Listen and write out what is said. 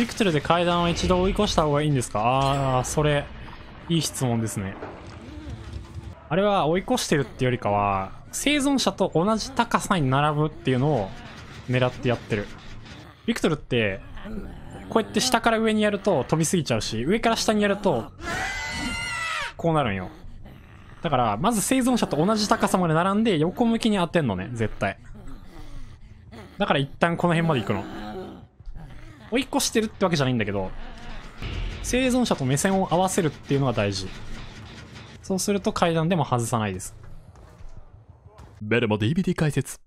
ビクトルで階段を一度追い越した方がいいんですか？あー、それいい質問ですね。あれは追い越してるってよりかは生存者と同じ高さに並ぶっていうのを狙ってやってる。ビクトルってこうやって下から上にやると飛びすぎちゃうし、上から下にやるとこうなるんよ。だからまず生存者と同じ高さまで並んで横向きに当てんのね、絶対。だから一旦この辺まで行くの。追い越してるってわけじゃないんだけど、生存者と目線を合わせるっていうのが大事。そうすると階段でも外さないです。ベルも DVD 解説。